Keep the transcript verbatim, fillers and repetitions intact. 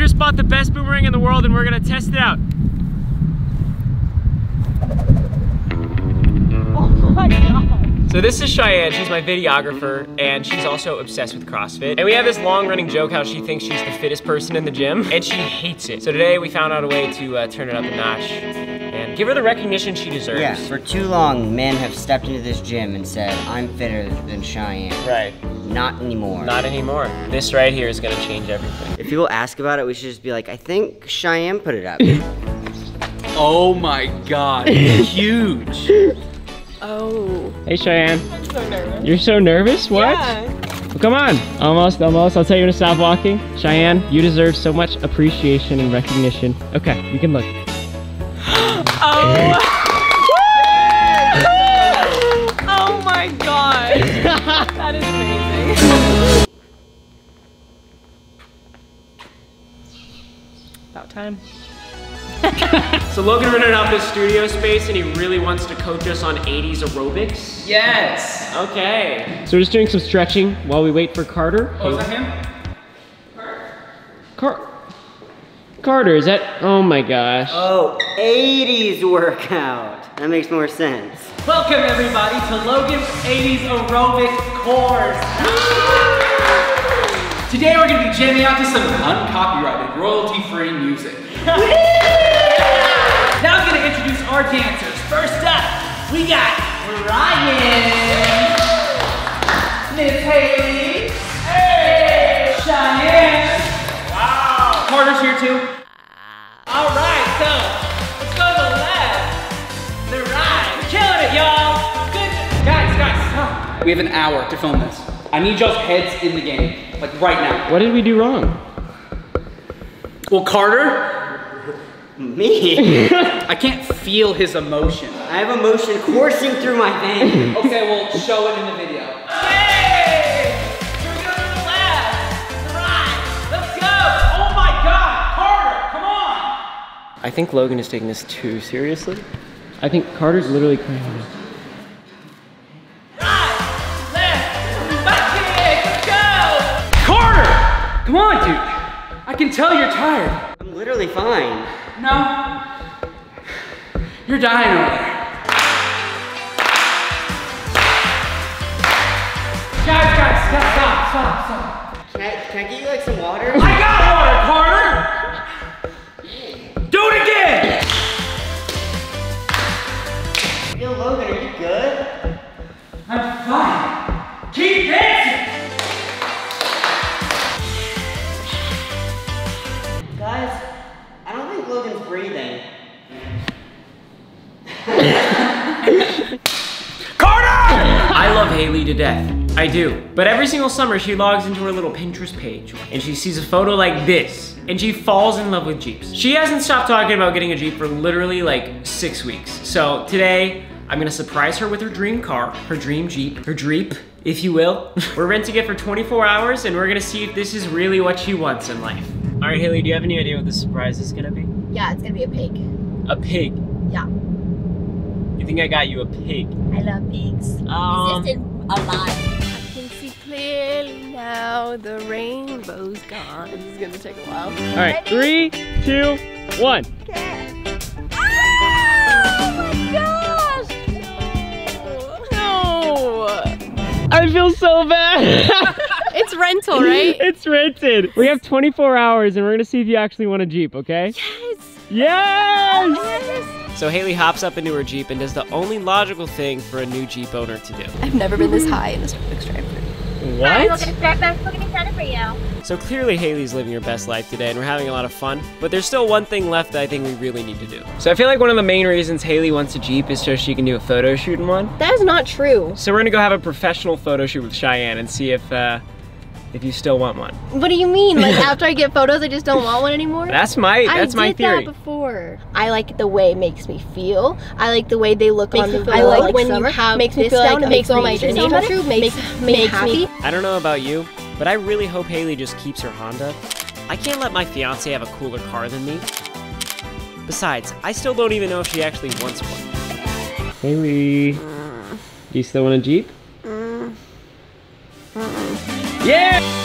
just bought the best boomerang in the world and we're gonna test it out. Oh my God. So this is Cheyenne, she's my videographer and she's also obsessed with CrossFit. And we have this long running joke how she thinks she's the fittest person in the gym and she hates it. So today we found out a way to uh, turn it up a notch and give her the recognition she deserves. Yeah, for too long men have stepped into this gym and said, I'm fitter than Cheyenne. Right. Not anymore. Not anymore. This right here is gonna change everything. If people ask about it, we should just be like, I think Cheyenne put it up. Oh my God, huge. Oh. Hey Cheyenne. I'm so nervous. You're so nervous? What? Yeah. Well, come on. Almost, almost. I'll tell you to stop walking. Cheyenne, you deserve so much appreciation and recognition. Okay, you can look. Oh. Oh my God. That is amazing. About time. So Logan rented out this studio space and he really wants to coach us on eighties aerobics. Yes. Okay. So we're just doing some stretching while we wait for Carter. Oh, hey. Is that him? Carter. Car Carter, is that? Oh my gosh. Oh, eighties workout. That makes more sense. Welcome everybody to Logan's eighties aerobic course. Today we're gonna be jamming out to some uncopyrighted, royalty-free music. Now I'm gonna introduce our dancers. First up, we got Ryan, Miss Haley, hey, Cheyenne. Wow. Carter's here too. All right, so. We have an hour to film this. I need y'all's heads in the game, like right now. What did we do wrong? Well, Carter? Me? I can't feel his emotion. I have emotion coursing through my veins. Okay, well, show it in the video. Hey! Here we go to the left, right, let's go! Oh my God, Carter, come on! I think Logan is taking this too seriously. I think Carter's literally crying. Come on, dude. I can tell you're tired. I'm literally fine. No. You're dying over there. Guys, guys, stop, stop, stop, stop. Can I, can I get you like some water? I got water, Carter! Do it again! Yo, Logan, are you good? I'm fine. Keep dancing! Guys, I don't think Logan's breathing. Carter! I love Haley to death. I do. But every single summer, she logs into her little Pinterest page and she sees a photo like this and she falls in love with Jeeps. She hasn't stopped talking about getting a Jeep for literally like six weeks. So today, I'm gonna surprise her with her dream car, her dream Jeep, her Dreep, if you will. We're renting it for twenty-four hours and we're gonna see if this is really what she wants in life. All right, Haley, do you have any idea what the surprise is gonna be? Yeah, it's gonna be a pig. A pig? Yeah. You think I got you a pig? I love pigs. Um, this isn't alive. I can see clearly now, the rainbow's gone. This is gonna take a while. All right, three, two, one. Okay. Oh my gosh! No! No! I feel so bad. It's rental, right? It's rented. We have twenty-four hours and we're gonna see if you actually want a Jeep, okay? Yes! Yes! Yes! So Haley hops up into her Jeep and does the only logical thing for a new Jeep owner to do. I've never been this high in a Starbucks drive. What? I'm looking excited for you. So clearly Haley's living her best life today and we're having a lot of fun, but there's still one thing left that I think we really need to do. So I feel like one of the main reasons Haley wants a Jeep is so she can do a photo shoot in one. That is not true. So we're gonna go have a professional photo shoot with Cheyenne and see if, uh, if you still want one. What do you mean? Like after I get photos, I just don't want one anymore? That's my, that's my theory. I did that before. I like the way it makes me feel. I like the way they look on the photo. I like when you have makes me feel like it makes all my dreams come true. Makes me happy. I don't know about you, but I really hope Haley just keeps her Honda. I can't let my fiance have a cooler car than me. Besides, I still don't even know if she actually wants one. Haley, do you still want a Jeep? Yeah!